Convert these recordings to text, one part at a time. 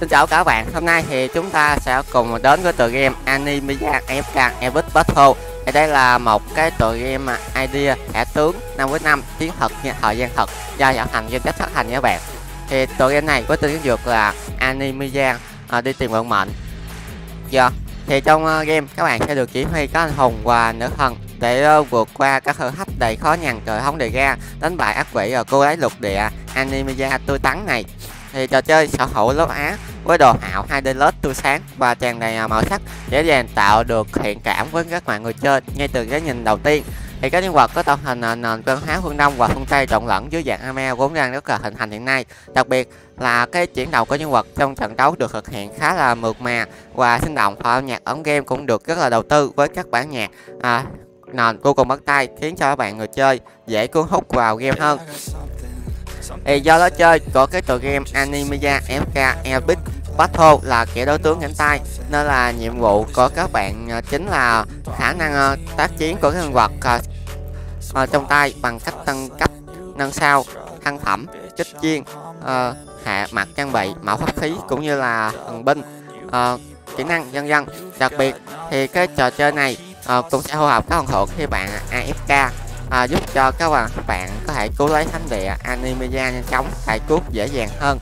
Xin chào các bạn, hôm nay thì chúng ta sẽ cùng đến với tựa game Animiya AFK Epic Battle. Thì đây là một cái tựa game idea thẻ tướng 5 với 5 tiếng thật nha, thời gian thật do vận hành trên cách phát hành các bạn. Thì tựa game này có tên tiếng Việt là Animiya Đi Tìm Vận Mệnh. Thì trong game các bạn sẽ được chỉ huy các anh hùng và nữ thần để vượt qua các thử thách đầy khó nhằn trời không đề ra, đánh bại ác quỷ ở cô ấy lục địa Animiya tươi tắn này. Thì trò chơi sở hữu lớp Á với đồ họa 2D LED tươi sáng và tràn đầy màu sắc, dễ dàng tạo được thiện cảm với các bạn người chơi ngay từ cái nhìn đầu tiên. Thì các nhân vật có tạo hình nền văn hóa phương Đông và phương Tây trộn lẫn dưới dạng Anime vốn đang rất là hình thành hiện nay. Đặc biệt là cái chuyển động của nhân vật trong trận đấu được thực hiện khá là mượt mà và sinh động, và âm nhạc ống game cũng được rất là đầu tư với các bản nhạc nền vô cùng bắt tay, khiến cho các bạn người chơi dễ cuốn hút vào game hơn. Thì do lối chơi của cái tựa game Animiya AFK Epic Battle là kẻ đối tướng cánh tay, nên là nhiệm vụ của các bạn chính là khả năng tác chiến của các nhân vật trong tay bằng cách tăng cấp, nâng sao, thăng phẩm, kích chuyên, hạ mặt trang bị, mẫu pháp khí cũng như là thần binh, kỹ năng vân vân. Đặc biệt thì cái trò chơi này cũng sẽ hô hợp các phần thưởng khi bạn AFK, giúp cho các bạn có thể cứu lấy thánh địa Animiya nhanh chóng, giải cứu dễ dàng hơn.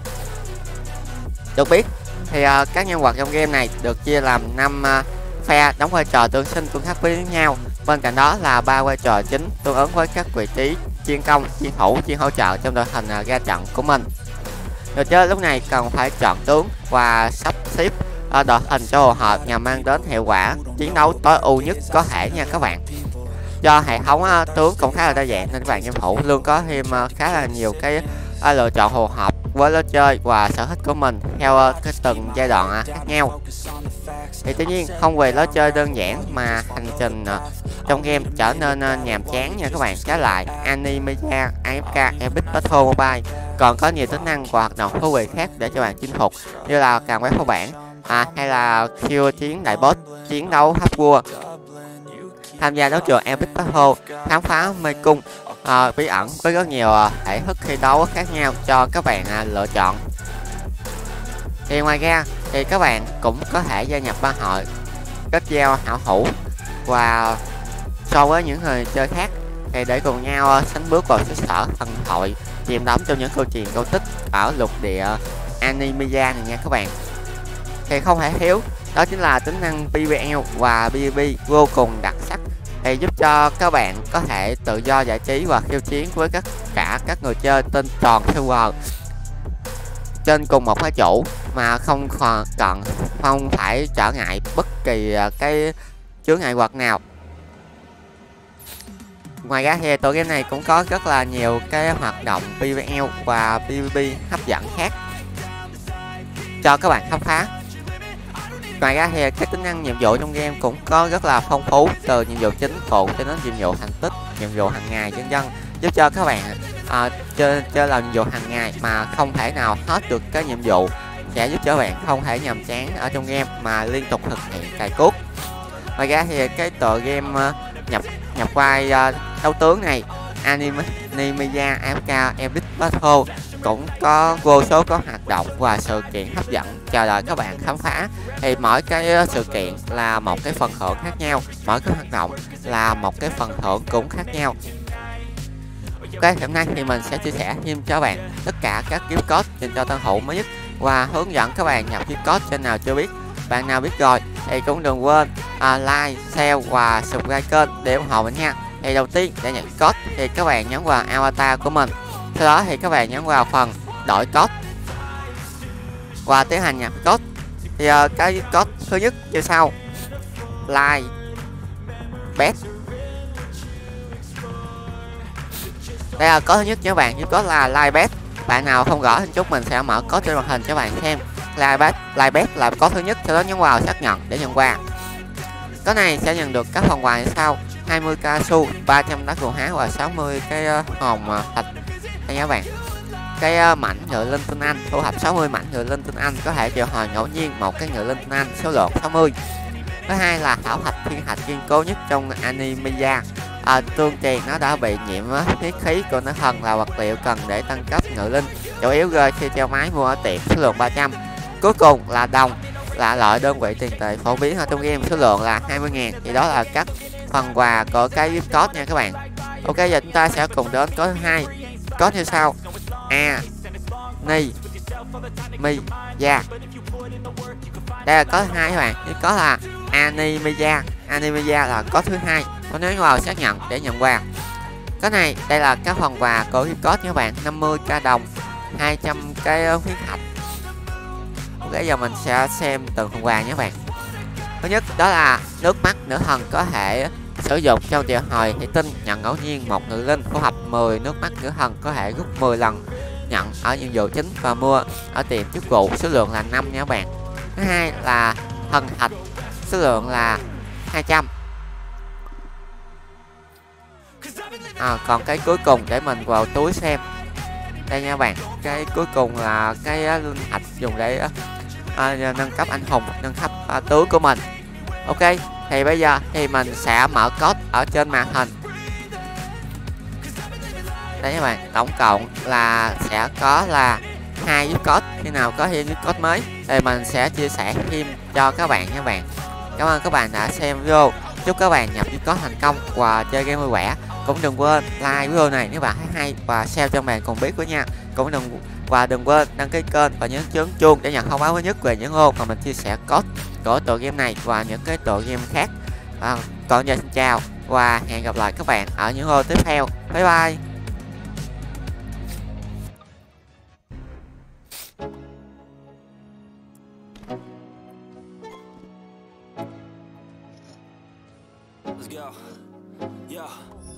Được biết thì các nhân vật trong game này được chia làm 5 phe đóng vai trò tương sinh tương khắc với nhau. Bên cạnh đó là 3 vai trò chính tương ứng với các vị trí chuyên công, chuyên thủ, chuyên hỗ trợ trong đội hình ra trận của mình. Người chơi lúc này cần phải chọn tướng và sắp xếp đội hình cho phù hợp nhằm mang đến hiệu quả chiến đấu tối ưu nhất có thể nha các bạn. Do hệ thống tướng cũng khá là đa dạng nên các bạn game thủ luôn có thêm khá là nhiều cái lựa chọn phù hợp với lối chơi và sở thích của mình theo từng giai đoạn khác nhau. Thì tuy nhiên không vì lối chơi đơn giản mà hành trình trong game trở nên nhàm chán nha các bạn. Trái lại, Animiya AFK Epic Battle Mobile còn có nhiều tính năng và hoạt động thú vị khác để cho bạn chinh phục, như là càng quét phó bản hay là khiêu chiến đại boss, chiến đấu hấp vua, tham gia đấu trường Epic Battle, khám phá mê cung bí ẩn với rất nhiều thể thức thi đấu khác nhau cho các bạn lựa chọn. Thì ngoài ra thì các bạn cũng có thể gia nhập ban hội, kết giao hảo hữu và so với những người chơi khác thì để cùng nhau sánh bước vào xứ sở thần thoại, chìm đắm trong những câu chuyện cổ tích ở lục địa Animiya này nha các bạn. Thì không thể thiếu đó chính là tính năng PvE và PvP vô cùng đặc sắc, thì giúp cho các bạn có thể tự do giải trí và khiêu chiến với tất cả các người chơi tên tròn server trên cùng một máy chủ mà không phải trở ngại bất kỳ cái chướng ngại vật nào. Ngoài ra thì tựa game này cũng có rất là nhiều cái hoạt động PvE và PvP hấp dẫn khác cho các bạn khám phá. Ngoài ra thì các tính năng nhiệm vụ trong game cũng có rất là phong phú, từ nhiệm vụ chính phụ cho đến nhiệm vụ thành tích, nhiệm vụ hàng ngày vân vân, giúp cho các bạn chơi làm nhiệm vụ hàng ngày mà không thể nào hết được cái nhiệm vụ, sẽ giúp cho bạn không thể nhàm chán ở trong game mà liên tục thực hiện cài cuốc. Ngoài ra thì cái tựa game nhập vai đấu tướng này Animiya AFK Epic Battle cũng có vô số các hoạt động và sự kiện hấp dẫn chờ đợi các bạn khám phá. Thì mỗi cái sự kiện là một cái phần thưởng khác nhau, mỗi cái hoạt động là một cái phần thưởng cũng khác nhau. Ok, hôm nay thì mình sẽ chia sẻ thêm cho bạn tất cả các gift code dành cho tân thủ mới nhất và hướng dẫn các bạn nhập gift code trên nào chưa biết. Bạn nào biết rồi thì cũng đừng quên like, share và subscribe kênh để ủng hộ mình nha. Thì đầu tiên để nhận code thì các bạn nhấn vào avatar của mình, sau đó thì các bạn nhấn vào phần đổi code và tiến hành nhập code. Thì cái code thứ nhất như sau: like bet. Đây là code thứ nhất các bạn, giúp code là like bet. Bạn nào không rõ thì chút mình sẽ mở code trên màn hình cho bạn xem. Like bet là code thứ nhất, sau đó nhấn vào xác nhận để nhận quà. Code này sẽ nhận được các phần quà như sau: 20 casu, 300 đá cầu há và 60 cái hồng thạch nha các bạn. Cái mảnh ngựa linh tinh anh, thu thập 60 mảnh ngựa linh tinh anh, có thể triệu hồi ngẫu nhiên một cái ngựa linh tinh anh số lượng 60. Thứ hai là thảo thạch thiên thạch kiên cố nhất trong Animiya. Tương truyền nó đã bị nhiễm huyết khí của nó thần, là vật liệu cần để tăng cấp ngựa linh, chủ yếu rơi khi treo máy mua ở tiệm, số lượng 300. Cuối cùng là đồng, là loại đơn vị tiền tệ phổ biến ở trong game, số lượng là 20.000. Thì đó là các phần quà của cái gift code nha các bạn. Ok, giờ chúng ta sẽ cùng đến có hai code như sau: Animiya. Đây là code 2 các bạn. Cái code là Animiya. Animiya là code thứ 2. Có nhấn vào xác nhận để nhận quà. Cái này, đây là các phần quà của gift code nha các bạn: 50k đồng, 200 cái huyết thạch. Ok, giờ mình sẽ xem từng phần quà nhé các bạn. Thứ nhất đó là nước mắt nữ thần, có thể sử dụng trong triệu hồi thủy tinh, nhận ngẫu nhiên một nữ linh phù hợp 10 nước mắt nữ thần, có thể rút 10 lần, nhận ở nhiệm vụ chính và mua ở tiệm chức vụ, số lượng là 5 nha các bạn. Thứ hai là thần thạch, số lượng là 200. Còn cái cuối cùng để mình vào túi xem. Đây nha các bạn, cái cuối cùng là cái linh thạch dùng để nâng cấp anh hùng, nâng cấp tướng của mình. Ok, thì bây giờ thì mình sẽ mở code ở trên màn hình. Đấy các bạn, tổng cộng là sẽ có là 2 giúp code. Khi nào có thêm giúp code mới thì mình sẽ chia sẻ thêm cho các bạn nha các bạn. Cảm ơn các bạn đã xem video. Chúc các bạn nhập giúp code thành công và chơi game vui vẻ. Cũng đừng quên like video này nếu bạn thấy hay và share cho bạn cùng biết với nha. Cũng đừng quên đăng ký kênh và nhấn chấn chuông để nhận thông báo mới nhất về những video mà mình chia sẻ code của tựa game này và những cái tựa game khác. Còn giờ xin chào và hẹn gặp lại các bạn ở những video tiếp theo. Bye bye.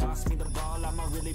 Toss me the ball, I'm a really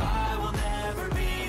I will never be